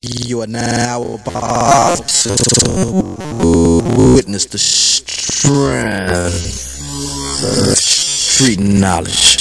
You are now about to witness the strength of street knowledge.